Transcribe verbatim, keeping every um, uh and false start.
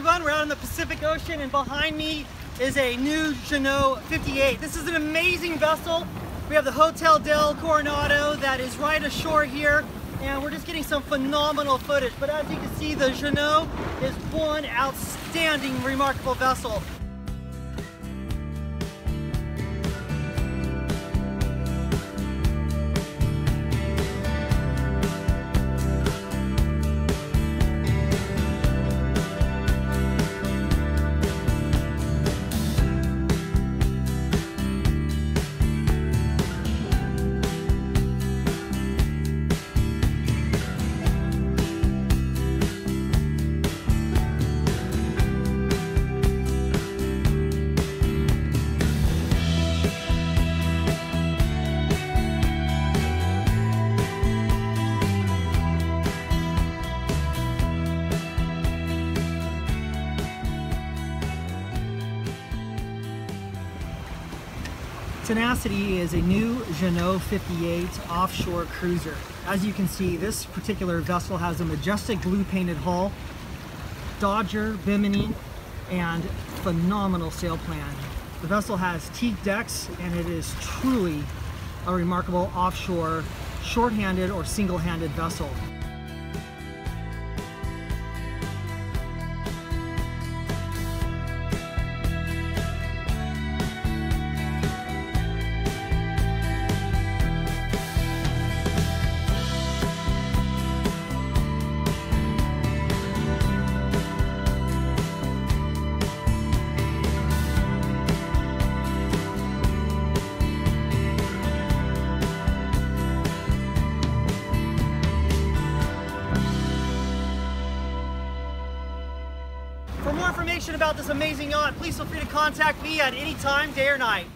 everyone. We're out in the Pacific Ocean, and behind me is a new Jeanneau fifty-eight. This is an amazing vessel. We have the Hotel del Coronado that is right ashore here, and we're just getting some phenomenal footage. But as you can see, the Jeanneau is one outstanding, remarkable vessel. Tenacity is a new Jeanneau fifty-eight offshore cruiser. As you can see, this particular vessel has a majestic blue painted hull, Dodger bimini, and phenomenal sail plan. The vessel has teak decks, and it is truly a remarkable offshore short-handed or single-handed vessel. For more information about this amazing yacht, please feel free to contact me at any time, day or night.